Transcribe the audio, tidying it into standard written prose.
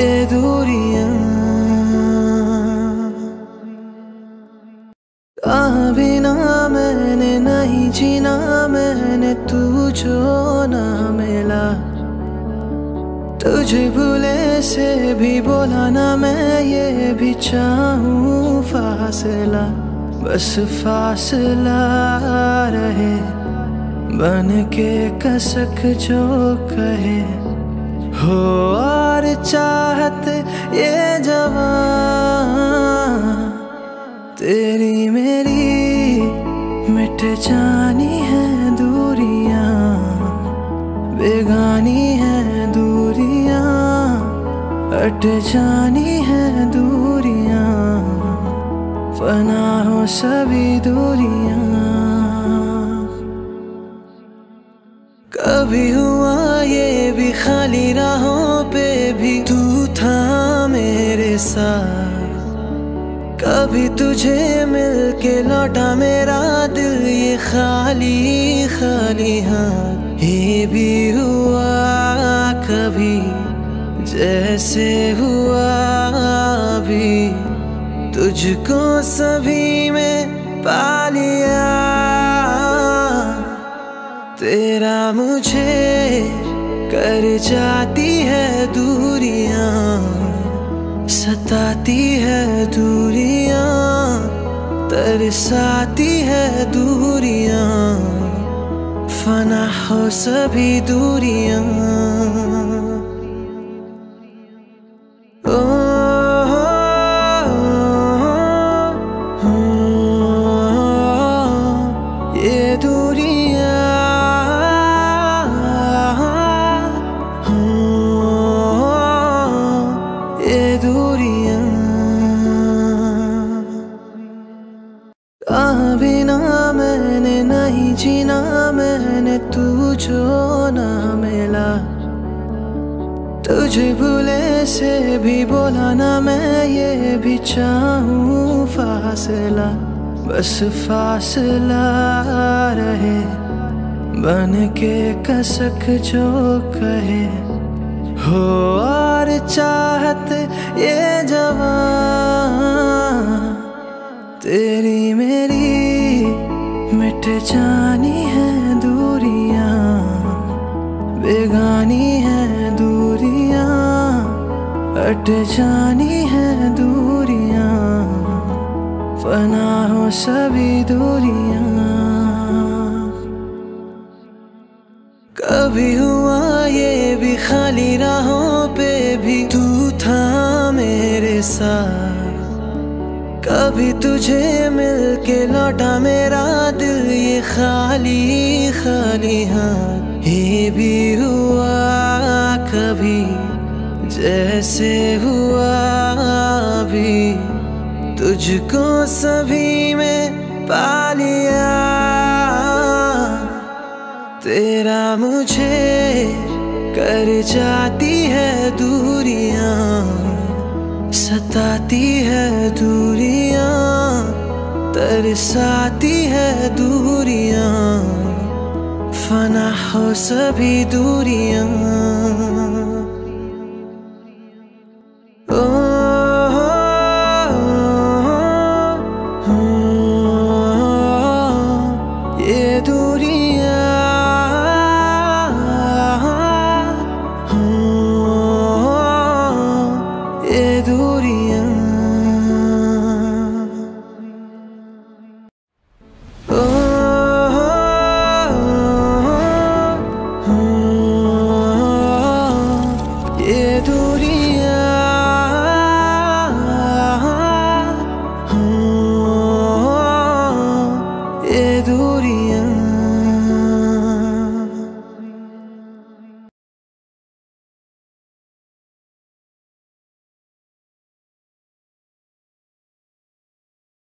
ये दूरियां कहा बिना मैंने नहीं जीना, मैंने तुझको ना मिला, तुझे भूले से भी बोला ना मैं, ये भी चाहूं फासला, बस फासला रहे बन के कसक जो कहे हो और चाहत ये जवां तेरी मेरी मिट जानी है दूरियां, बेगानी है दूरियां, अट जानी है दूरियां, फना हो सभी दूरियां। कभी हुआ ये भी खाली राहों पे भी तू था मेरे साथ, कभी तुझे मिलके लौटा मेरा दिल ये खाली खाली हाथ, ये भी हुआ कभी जैसे हुआ भी, तुझको सभी में पा लिया, तेरा मुझे कर जाती है दूरियां, सताती है दूरियां, तरसाती है दूरियां, फना हो सभी दूरियां। ये दूरियां कहा बिना मैंने नहीं जीना, मैंने तुझको ना मिला, तुझे भूले से भी बोला ना मैं, ये भी चाहूं फासला, बस फासला रहे बन के कसक जो कहे हो और चाहत ये जवां तेरी मेरी मिट जानी है दूरियां, बेगानी है दूरियां, अट जानी है दूरियां, फना हो सभी दूरियां। कभी हुआ ये भी खाली राहों पे भी तू था मेरे साथ, कभी तुझे मिलके लौटा मेरा दिल ये खाली खाली हाथ, ये भी हुआ कभी जैसे हुआ भी, तुझको सभी में पा लिया, तेरा मुझे कर जाती है दूरियां, सताती है दूरियां, तरसाती है दूरियां, फना हो सभी दूरियां।